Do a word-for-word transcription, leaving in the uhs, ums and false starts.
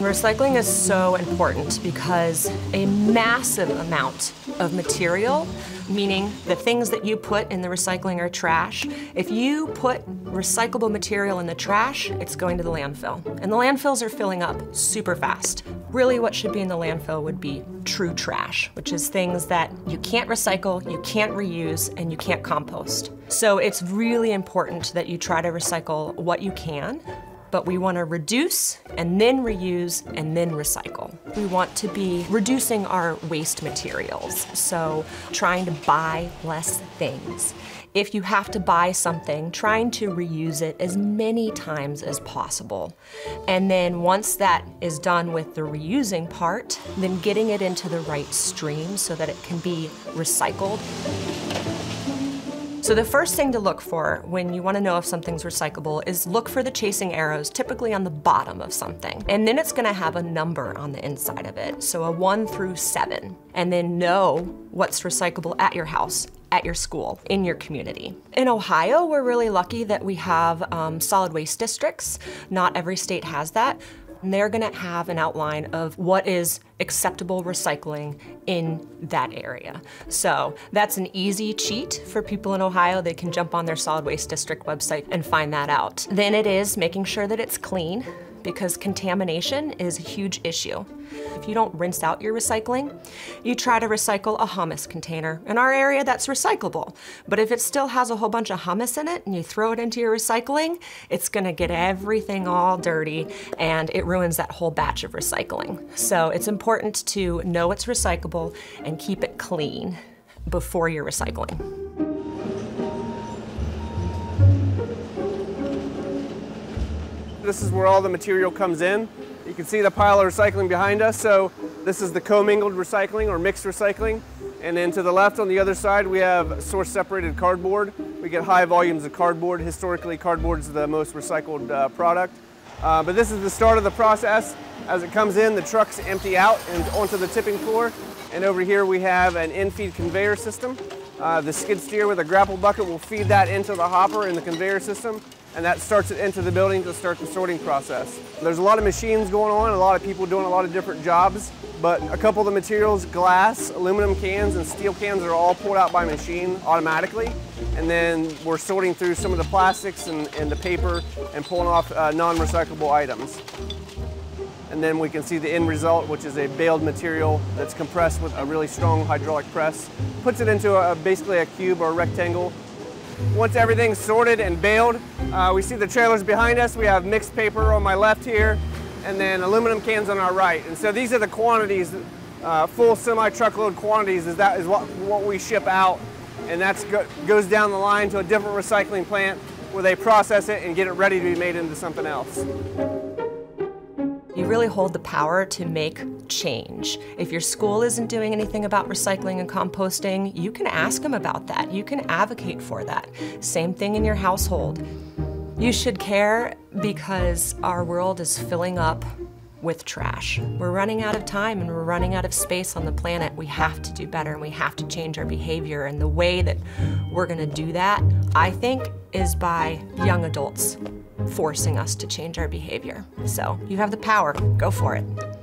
Recycling is so important because a massive amount of material, meaning the things that you put in the recycling are trash. If you put recyclable material in the trash, it's going to the landfill. And the landfills are filling up super fast. Really what should be in the landfill would be true trash, which is things that you can't recycle, you can't reuse, and you can't compost. So it's really important that you try to recycle what you can. But we want to reduce, and then reuse, and then recycle. We want to be reducing our waste materials, so trying to buy less things. If you have to buy something, trying to reuse it as many times as possible. And then once that is done with the reusing part, then getting it into the right stream so that it can be recycled. So the first thing to look for when you want to know if something's recyclable is look for the chasing arrows, typically on the bottom of something. And then it's going to have a number on the inside of it, so a one through seven. And then know what's recyclable at your house, at your school, in your community. In Ohio, we're really lucky that we have um, solid waste districts. Not every state has that. And they're going to have an outline of what is acceptable recycling in that area. So that's an easy cheat for people in Ohio. They can jump on their solid waste district website and find that out. Then it is making sure that it's clean, because contamination is a huge issue. If you don't rinse out your recycling, you try to recycle a hummus container. In our area, that's recyclable. But if it still has a whole bunch of hummus in it and you throw it into your recycling, it's gonna get everything all dirty and it ruins that whole batch of recycling. So it's important to know it's recyclable and keep it clean before you're recycling. This is where all the material comes in. You can see the pile of recycling behind us. So this is the commingled recycling or mixed recycling. And then to the left on the other side, we have source separated cardboard. We get high volumes of cardboard. Historically, cardboard's the most recycled uh, product. Uh, but this is the start of the process. As it comes in, the trucks empty out and onto the tipping floor. And over here, we have an in-feed conveyor system. Uh, the skid steer with a grapple bucket will feed that into the hopper in the conveyor system, and that starts it into the building to start the sorting process. There's a lot of machines going on, a lot of people doing a lot of different jobs, but a couple of the materials, glass, aluminum cans, and steel cans are all pulled out by machine automatically, and then we're sorting through some of the plastics and, and the paper and pulling off uh, non-recyclable items. And then we can see the end result, which is a baled material that's compressed with a really strong hydraulic press. Puts it into a, basically a cube or a rectangle. Once everything's sorted and baled, uh, we see the trailers behind us. We have mixed paper on my left here, and then aluminum cans on our right. And so these are the quantities, uh, full semi-truckload quantities, is that is what, what we ship out. And that go, goes down the line to a different recycling plant where they process it and get it ready to be made into something else. You really hold the power to make change. If your school isn't doing anything about recycling and composting, you can ask them about that. You can advocate for that. Same thing in your household. You should care because our world is filling up with trash. We're running out of time and we're running out of space on the planet. We have to do better and we have to change our behavior. And the way that we're gonna do that, I think, is by young adults forcing us to change our behavior. So you have the power, go for it.